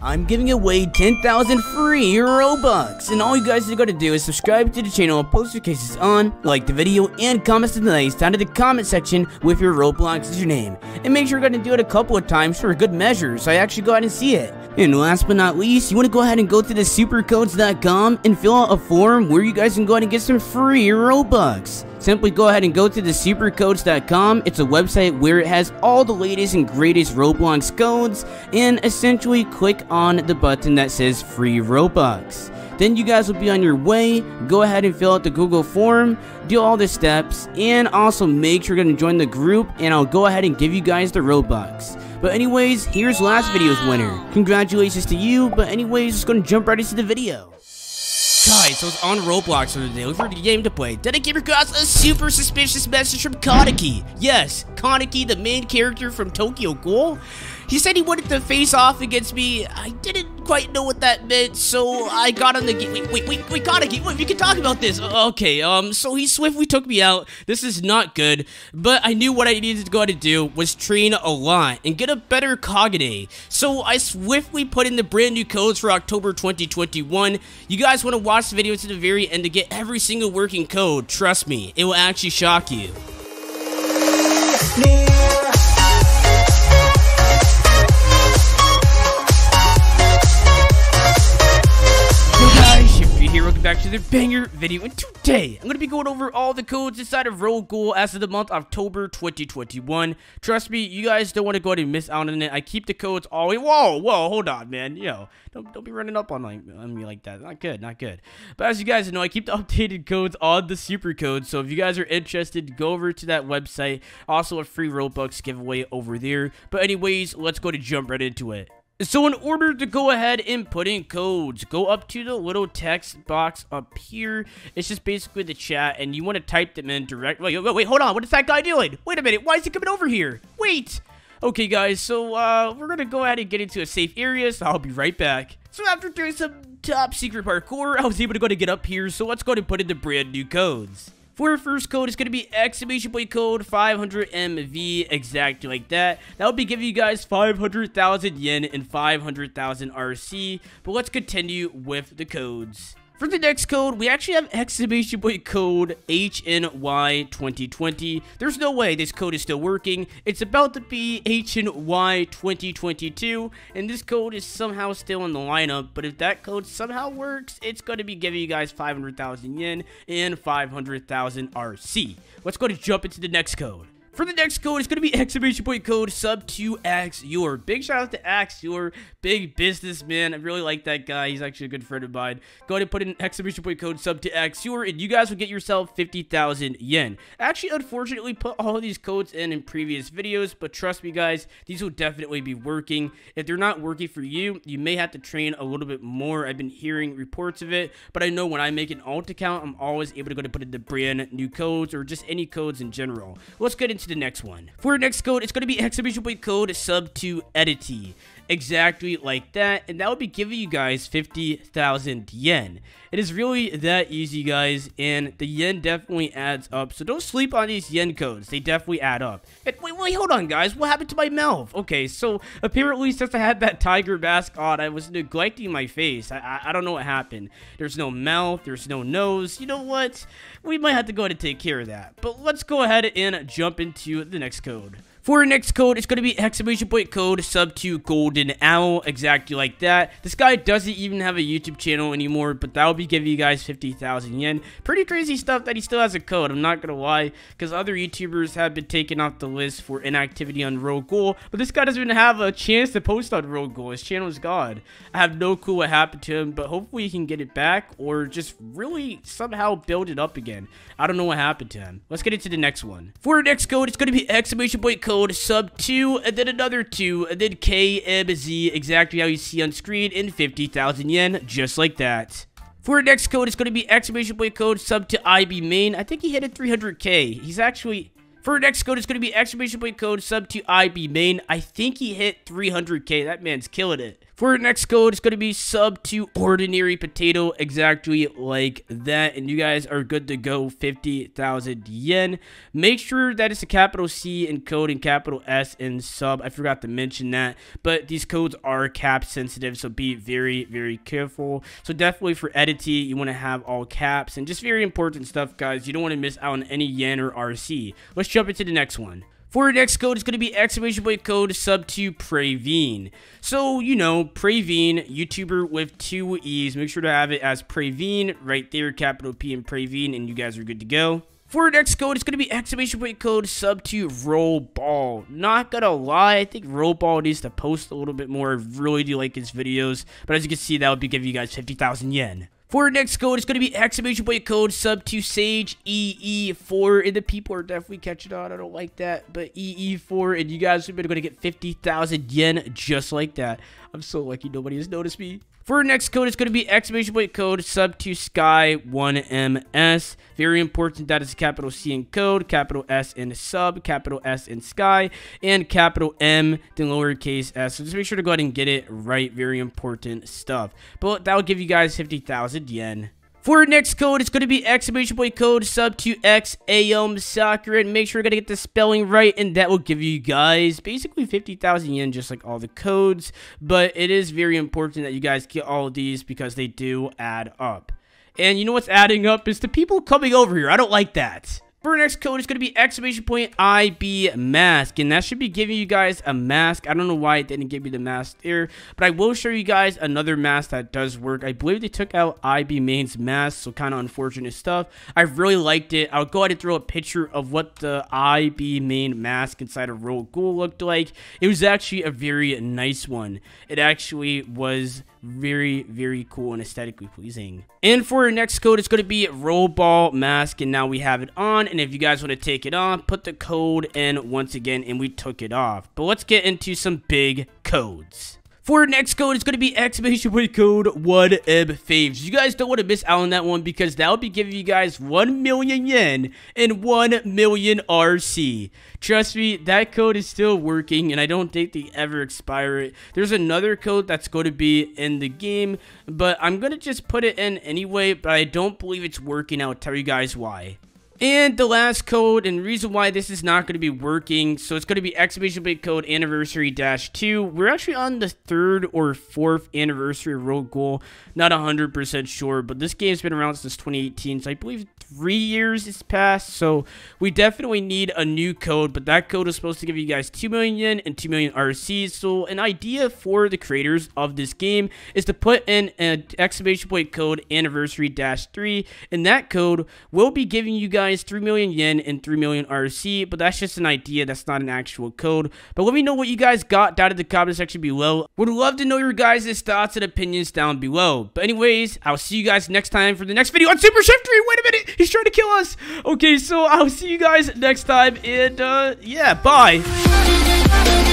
I'm giving away 10,000 free Robux, and all you guys gotta do is subscribe to the channel, post your cases on, like the video, and comment some nice down to the comment section with your Roblox username. And make sure you're gonna do it a couple of times for a good measure, so I actually go ahead and see it. And last but not least, you wanna go ahead and go to thesupercodes.com and fill out a form where you guys can go ahead and get some free Robux. Simply go ahead and go to thesupercodes.com. It's a website where it has all the latest and greatest Roblox codes, and essentially click on the button that says free Robux. Then you guys will be on your way. Go ahead and fill out the Google form, do all the steps, and also make sure you're going to join the group, and I'll go ahead and give you guys the Robux. But anyways, here's last video's winner. Congratulations to you, but anyways, just going to jump right into the video. Guys, I was on Roblox the other day looking for the game to play. Then I came across a super suspicious message from Kaneki. Yes, Kaneki, the main character from Tokyo Ghoul. He said he wanted to face off against me. I didn't quite know what that meant, so I got on the game. Wait, Kaneki, wait, we can talk about this. Okay, so he swiftly took me out. This is not good, but I knew what I needed to go ahead and do was train a lot and get a better Kagane. So I swiftly put in the brand new codes for October 2021. You guys want to watch the video to the very end to get every single working code. Trust me, it will actually shock you. Back to the banger video, and today I'm gonna be going over all the codes inside of Road Ghoul as of the month October 2021. Trust me, you guys don't want to go ahead and miss out on it. I keep the codes always. Whoa, hold on, man. Yo, don't be running up on me like that. Not good. But as you guys know, I keep the updated codes on the super code. So if you guys are interested, go over to that website. Also, a free Robux giveaway over there. But anyways, let's go to jump right into it. So in order to go ahead and put in codes, go up to the little text box up here. It's just basically the chat, and you want to type them in directly. Wait, hold on. What is that guy doing? Wait a minute. Why is he coming over here? Wait. Okay, guys. So we're going to go ahead and get into a safe area, so I'll be right back. So after doing some top secret parkour, I was able to go ahead and get up here. So let's go ahead and put in the brand new codes. For our first code, it's going to be exclamation point code 500MV, exactly like that. That will be giving you guys 500,000 yen and 500,000 RC. But let's continue with the codes. For the next code, we actually have exclamation point code HNY2020. There's no way this code is still working. It's about to be HNY2022, and this code is somehow still in the lineup, but if that code somehow works, it's going to be giving you guys 500,000 yen and 500,000 RC. Let's go to jump into the next code. For the next code, it's going to be exclamation point code sub2 Axe Your. Big shout out to Axe Your, big businessman. I really like that guy. He's actually a good friend of mine. Go ahead and put in exclamation point code sub2 Axe Your, and you guys will get yourself 50,000 yen. Actually, unfortunately, put all of these codes in previous videos, but trust me, guys, these will definitely be working. If they're not working for you, you may have to train a little bit more. I've been hearing reports of it, but I know when I make an alt account, I'm always able to go to put in the brand new codes or just any codes in general. Let's get into the next one. For our next code, it's going to be exclamation point code sub2 edity, exactly like that, and that will be giving you guys 50,000 yen. It is really that easy, guys, and the yen definitely adds up, so don't sleep on these yen codes. They definitely add up. And wait, hold on, guys. What happened to my mouth? Okay, so apparently since I had that tiger mask on, I was neglecting my face. I don't know what happened. There's no mouth, there's no nose. You know what? We might have to go ahead and take care of that, but let's go ahead and jump into the next code. For our next code, it's going to be exclamation point code sub2 golden owl, exactly like that. This guy doesn't even have a YouTube channel anymore, but that'll be giving you guys 50,000 yen. Pretty crazy stuff that he still has a code, I'm not going to lie, because other YouTubers have been taken off the list for inactivity on Ro-Ghoul, but this guy doesn't even have a chance to post on Ro-Ghoul. His channel is gone. I have no clue what happened to him, but hopefully he can get it back or just really somehow build it up again. I don't know what happened to him. Let's get into the next one. For our next code, it's going to be exclamation point code sub 2 and then another 2 and then KMZ, exactly how you see on screen, in 50,000 yen, just like that. For our next code, it's going to be exclamation point code sub to IB main. I think he hit a 300k. He's actually. For our next code, it's going to be exclamation point code sub to IB main. I think he hit 300k. That man's killing it. For our next code, it's going to be sub to ordinary potato, exactly like that, and you guys are good to go. 50,000 yen. Make sure that it's a capital C in code and capital S in sub. I forgot to mention that, but these codes are cap sensitive, so be very, very careful. So definitely for editing, you want to have all caps, and just very important stuff, guys. You don't want to miss out on any yen or RC. Let's jump into the next one. For our next code, it's going to be exclamation point code sub to Praveen. So, you know, Praveen, YouTuber with 2 E's. Make sure to have it as Praveen right there, capital P and Praveen, and you guys are good to go. For our next code, it's going to be exclamation point code sub to Rollball. Not going to lie, I think Rollball needs to post a little bit more. I really do like his videos, but as you can see, that would be giving you guys 50,000 yen. For our next code, it's going to be exclamation point code sub to Sage EE4. And the people are definitely catching on. I don't like that. But EE4, and you guys are going to get 50,000 yen just like that. I'm so lucky nobody has noticed me. For our next code, it's going to be exclamation point code sub to Sky1MS. Very important that it's capital C in code, capital S in sub, capital S in sky, and capital M, then lowercase s. So just make sure to go ahead and get it right. Very important stuff. But that'll give you guys 50,000 yen. For our next code, it's going to be exclamation point code sub to XAMSoccer, and make sure you're going to get the spelling right, and that will give you guys basically 50,000 yen, just like all the codes, but it is very important that you guys get all of these because they do add up. And you know what's adding up is the people coming over here. I don't like that. For our next code, it's going to be exclamation point IB mask, and that should be giving you guys a mask. I don't know why it didn't give me the mask there, but I will show you guys another mask that does work. I believe they took out IB main's mask, so kind of unfortunate stuff. I really liked it. I'll go ahead and throw a picture of what the IB main mask inside of Road Ghoul looked like. It was actually a very nice one. It actually was very, very cool and aesthetically pleasing. And for our next code, it's going to be Rollball mask, and now we have it on. And if you guys want to take it on, put the code in once again, and we took it off. But let's get into some big codes. For our next code, it's going to be exclamation point code 1M faves. You guys don't want to miss out on that one because that will be giving you guys 1 million yen and 1 million RC. Trust me, that code is still working, and I don't think they ever expire it. There's another code that's going to be in the game, but I'm going to just put it in anyway, but I don't believe it's working. I'll tell you guys why. And the last code, and reason why this is not going to be working, so it's going to be exclamation point code anniversary-2. We're actually on the 3rd or 4th anniversary of Road Ghoul. Not 100% sure, but this game's been around since 2018, so I believe 3 years has passed, so we definitely need a new code, but that code is supposed to give you guys 2 million yen and 2 million RC, so an idea for the creators of this game is to put in an exclamation point code anniversary-3, and that code will be giving you guys 3 million yen and 3 million RC, but that's just an idea. That's not an actual code. But let me know what you guys got down in the comment section below. Would love to know your guys' thoughts and opinions down below. But anyways, I'll see you guys next time for the next video on Super Shiftery. Wait a minute, he's trying to kill us. Okay, so I'll see you guys next time, and yeah, bye.